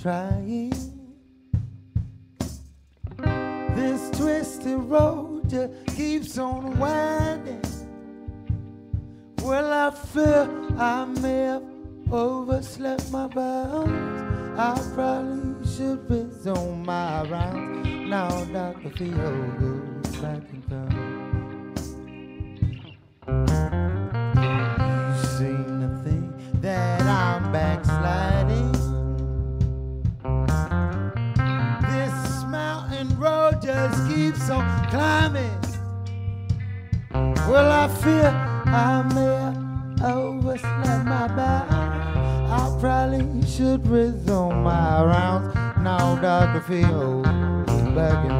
Trying this twisted road just keeps on winding. Well, I feel I may have overslept my bounds. I probably should resume my rounds. Now Dr. Phil goes back and comes. You seem to think that I'm backsliding. Just keeps on climbing. Well, I fear I may have overslept my bounds. I probably should resume my rounds. Now Dr. Phil is back in the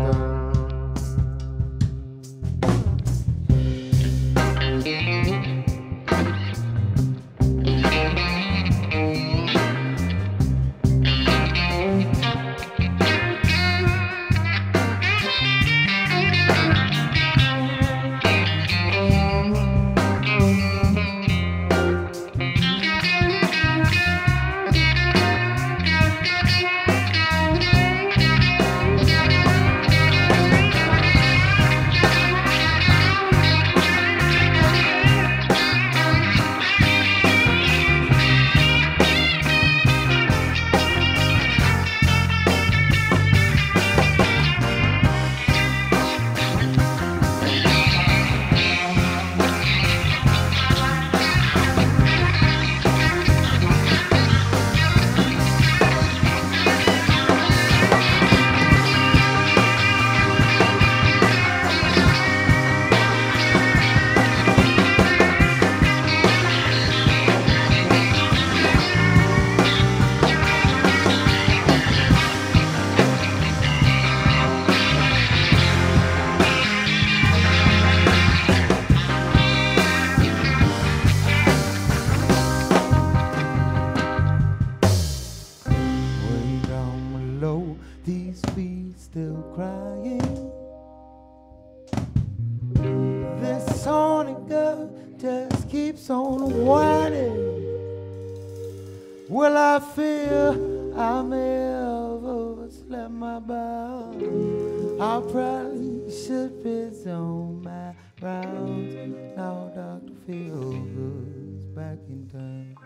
crying. This sonic girl just keeps on whining. Well, I fear I may have overslept my bounds. I probably should resume my rounds. Now Dr. Feelgood's back in town.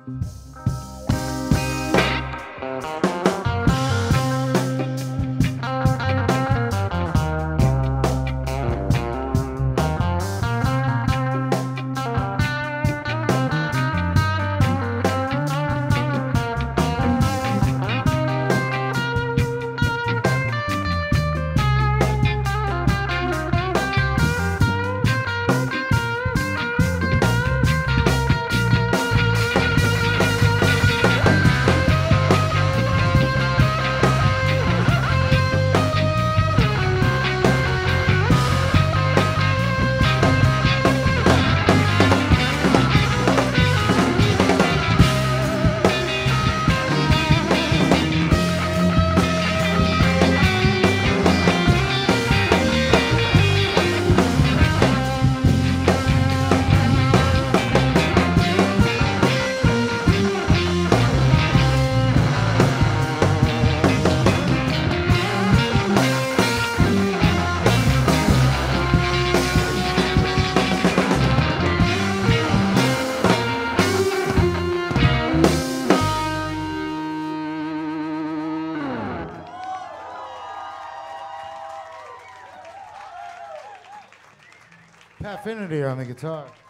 Affinity on the guitar.